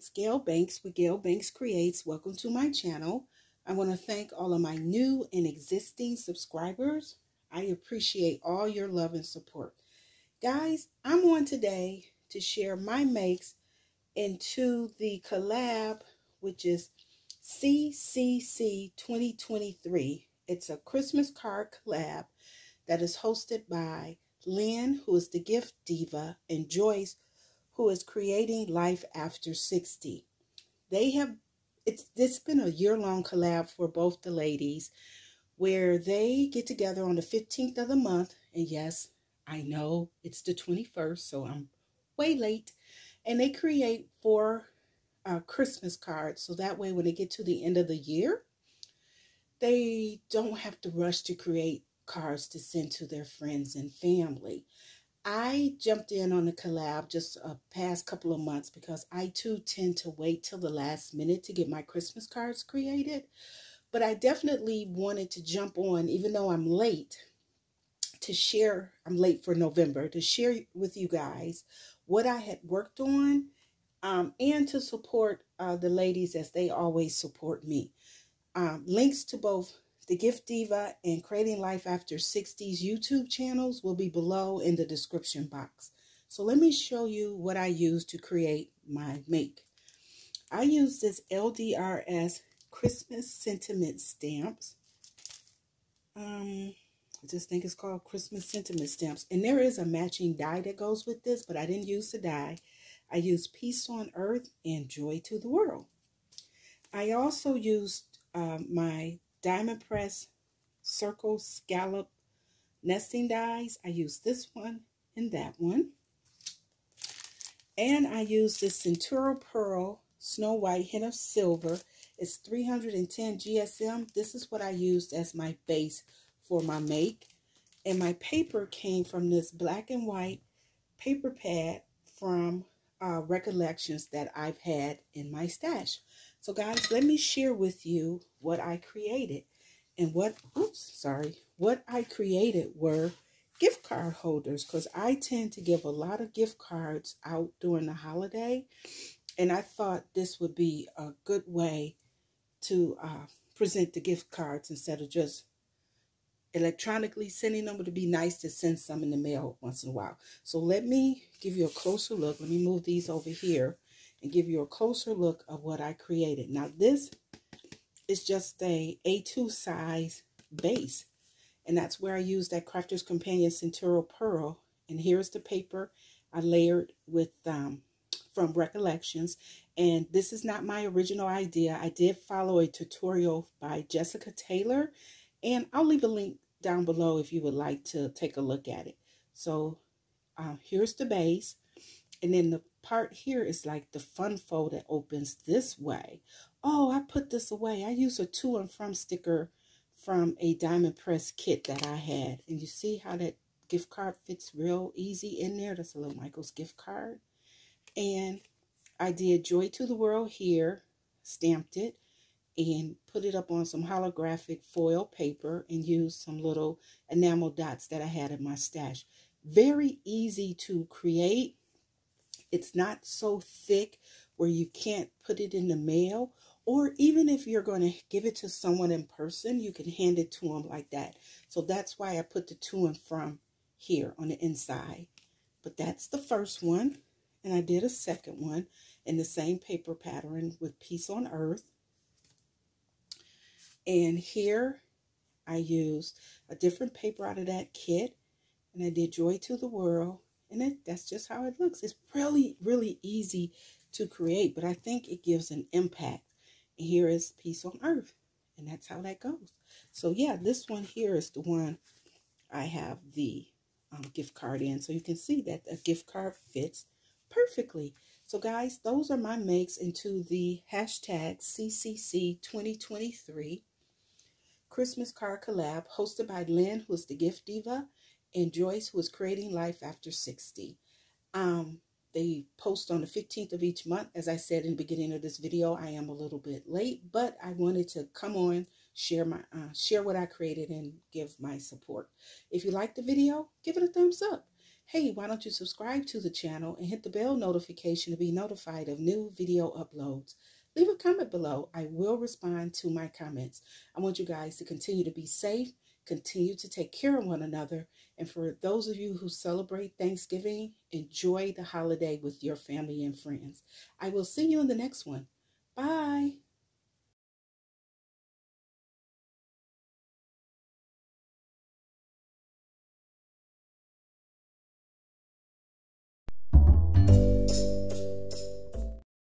It's Gail Banks with Gail Banks Creates. Welcome to my channel. I want to thank all of my new and existing subscribers. I appreciate all your love and support. Guys, I'm on today to share my makes into the collab, which is CCC 2023. It's a Christmas card collab that is hosted by Lynn, who is the Gift Diva, and Joyce, who is Creating Life After 60. It's been a year-long collab for both the ladies, where they get together on the 15th of the month. And yes, I know it's the 21st, so I'm way late. And they create 4 Christmas cards, so that way when they get to the end of the year, they don't have to rush to create cards to send to their friends and family. I jumped in on the collab just a past couple of months because I too tend to wait till the last minute to get my Christmas cards created. But I definitely wanted to jump on, even though I'm late, to share, I'm late for November, to share with you guys what I had worked on and to support the ladies as they always support me. Links to both the Gift Diva and Creating Life After 60's YouTube channels will be below in the description box. So let me show you what I use to create my make. I use this LDRS Christmas Sentiment Stamps. I just think it's called Christmas Sentiment Stamps. And there is a matching die that goes with this, but I didn't use the die. I used Peace on Earth and Joy to the World. I also used my Diamond Press circle scallop nesting dies. I use this one and that one. And I use this Centura Pearl Snow White Hint of Silver. It's 310 GSM. This is what I used as my base for my make. And my paper came from this black and white paper pad from Recollections that I've had in my stash. So guys, let me share with you what I created. And what I created were gift card holders, because I tend to give a lot of gift cards out during the holiday. And I thought this would be a good way to present the gift cards instead of just electronically sending them. It would be nice to send some in the mail once in a while. So let me give you a closer look. Let me move these over here and give you a closer look of what I created. Now this is just a A2 size base, and that's where I used that Crafter's Companion Centura Pearl. And here's the paper I layered with from Recollections. And this is not my original idea. I did follow a tutorial by Jessica Taylor, and I'll leave a link down below if you would like to take a look at it. So here's the base. And then the part here is like the fun fold that opens this way. Oh, I put this away. I use a to and from sticker from a Diamond Press kit that I had. And you see how that gift card fits real easy in there? That's a little Michael's gift card. And I did Joy to the World here, stamped it, and put it up on some holographic foil paper and used some little enamel dots that I had in my stash. Very easy to create. It's not so thick where you can't put it in the mail, or even if you're going to give it to someone in person, you can hand it to them like that. So that's why I put the to and from here on the inside. But that's the first one, and I did a second one in the same paper pattern with Peace on Earth. And here I used a different paper out of that kit, and I did Joy to the World. And that's just how it looks. It's really, really easy to create, but I think it gives an impact. And here is Peace on Earth, and that's how that goes. So yeah, this one here is the one I have the gift card in. So you can see that a gift card fits perfectly. So guys, those are my makes into the hashtag CCC 2023 Christmas Card Collab, hosted by Lynn, who is the Gift Diva, and Joyce, who is Creating Life After 60. They post on the 15th of each month. As I said in the beginning of this video, I am a little bit late, but I wanted to come on, share my share what I created, and give my support. If you like the video, give it a thumbs up. Hey, why don't you subscribe to the channel and hit the bell notification to be notified of new video uploads. Leave a comment below. I will respond to my comments. I want you guys to continue to be safe, continue to take care of one another. And for those of you who celebrate Thanksgiving, enjoy the holiday with your family and friends. I will see you in the next one. Bye.